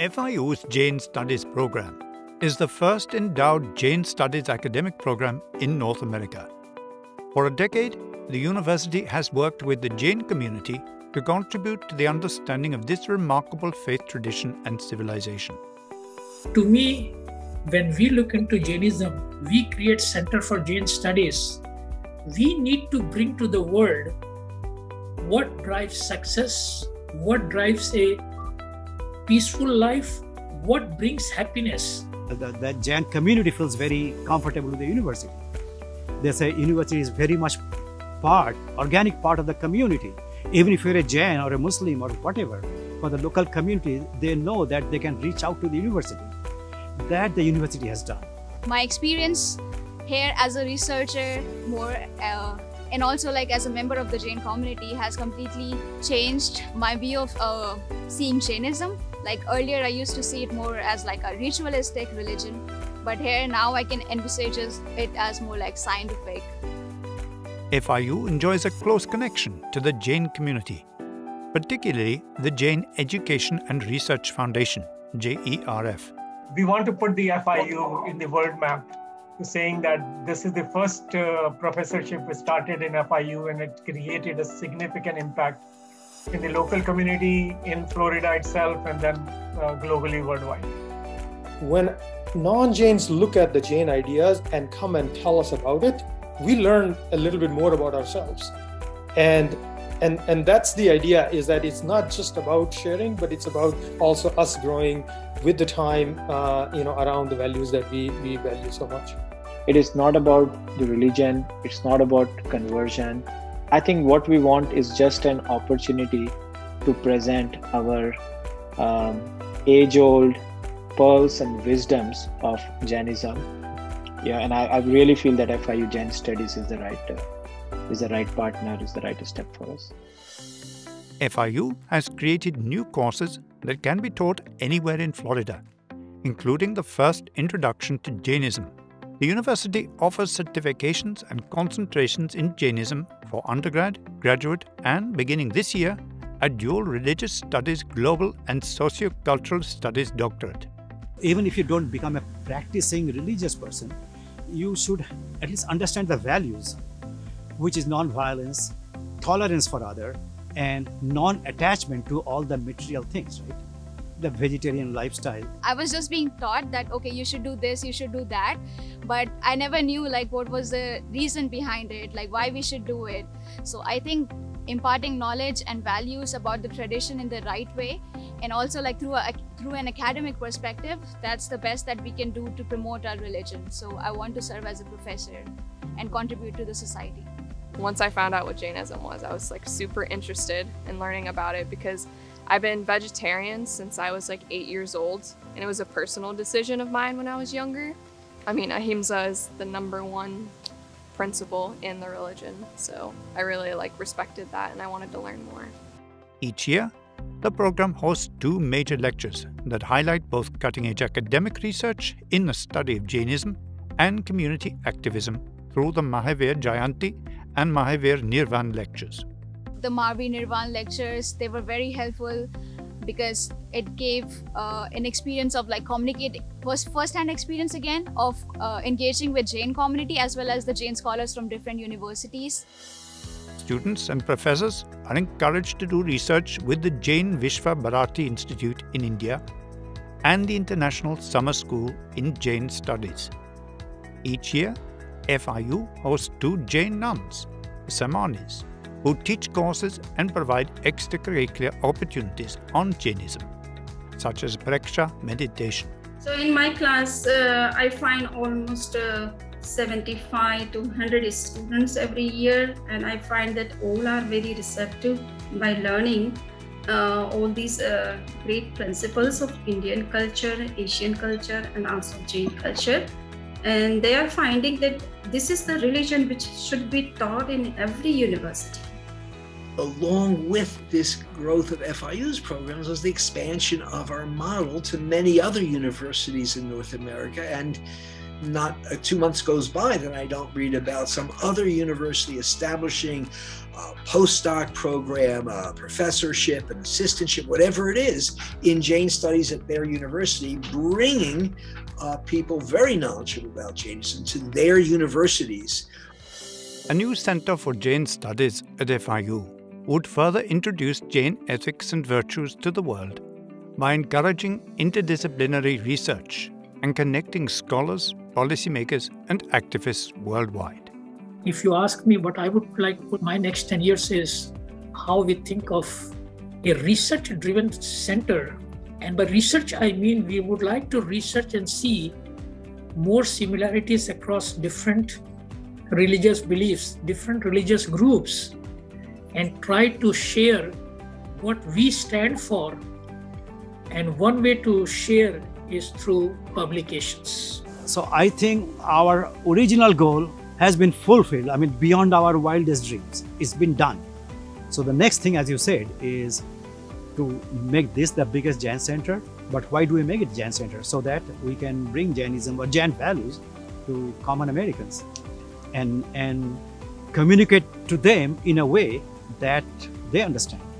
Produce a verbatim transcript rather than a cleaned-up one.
F I U's Jain Studies program is the first endowed Jain Studies academic program in North America. For a decade, the university has worked with the Jain community to contribute to the understanding of this remarkable faith tradition and civilization. To me, when we look into Jainism, we create Center for Jain Studies. We need to bring to the world what drives success, what drives a peaceful life, what brings happiness. The, the Jain community feels very comfortable with the university. They say university is very much part, organic part of the community. Even if you're a Jain or a Muslim or whatever, for the local community, they know that they can reach out to the university. That the university has done. My experience here as a researcher more uh, and also like as a member of the Jain community has completely changed my view of uh, seeing Jainism. Like earlier I used to see it more as like a ritualistic religion, but here now I can envisage it as more like scientific. F I U enjoys a close connection to the Jain community, particularly the Jain Education and Research Foundation, J E R F. We want to put the F I U in the world map, saying that this is the first uh, professorship we started in F I U, and it created a significant impact in the local community, in Florida itself, and then uh, globally, worldwide. When non-Jains look at the Jain ideas and come and tell us about it, we learn a little bit more about ourselves. And And, and that's the idea, is that it's not just about sharing, but it's about also us growing with the time, uh, you know, around the values that we, we value so much. It is not about the religion. It's not about conversion. I think what we want is just an opportunity to present our um, age-old pearls and wisdoms of Jainism. Yeah, and I, I really feel that F I U Jain Studies is the right uh, is the right partner, is the right step for us. F I U has created new courses that can be taught anywhere in Florida, including the first introduction to Jainism. The university offers certifications and concentrations in Jainism for undergrad, graduate, and beginning this year, a dual religious studies global and sociocultural studies doctorate. Even if you don't become a practicing religious person, you should at least understand the values, which is non-violence, tolerance for other, and non-attachment to all the material things, right? The vegetarian lifestyle. I was just being taught that, okay, you should do this, you should do that. But I never knew like what was the reason behind it, like why we should do it. So I think imparting knowledge and values about the tradition in the right way, and also like through, a, through an academic perspective, that's the best that we can do to promote our religion. So I want to serve as a professor and contribute to the society. Once I found out what Jainism was, I was like super interested in learning about it, because I've been vegetarian since I was like eight years old, and it was a personal decision of mine when I was younger. I mean, Ahimsa is the number one principle in the religion, so I really like respected that and I wanted to learn more. Each year, the program hosts two major lectures that highlight both cutting-edge academic research in the study of Jainism and community activism through the Mahavir Jayanti and Mahavir Nirvan lectures. The Mahavir Nirvan lectures, they were very helpful because it gave uh, an experience of like communicate, was first-hand experience again of uh, engaging with Jain community as well as the Jain scholars from different universities. Students and professors are encouraged to do research with the Jain Vishwa Bharati Institute in India and the International Summer School in Jain Studies. Each year, F I U hosts two Jain nuns, Samanis, who teach courses and provide extracurricular opportunities on Jainism, such as praksha meditation. So in my class, uh, I find almost uh, seventy-five to one hundred students every year, and I find that all are very receptive by learning uh, all these uh, great principles of Indian culture, Asian culture, and also Jain culture. And they are finding that this is the religion which should be taught in every university. Along with this growth of F I U's programs was the expansion of our model to many other universities in North America, and not uh, two months goes by that I don't read about some other university establishing a postdoc program, a professorship, an assistantship, whatever it is, in Jain studies at their university, bringing uh, people very knowledgeable about Jainism to their universities. A new Center for Jain Studies at F I U would further introduce Jain ethics and virtues to the world by encouraging interdisciplinary research and connecting scholars, policymakers, and activists worldwide. If you ask me what I would like for my next ten years is how we think of a research-driven center. And by research, I mean we would like to research and see more similarities across different religious beliefs, different religious groups, and try to share what we stand for. And one way to share is through publications. So I think our original goal has been fulfilled. I mean, beyond our wildest dreams, it's been done. So the next thing, as you said, is to make this the biggest Jain center. But why do we make it Jain center? So that we can bring Jainism or Jain values to common Americans and, and communicate to them in a way that they understand.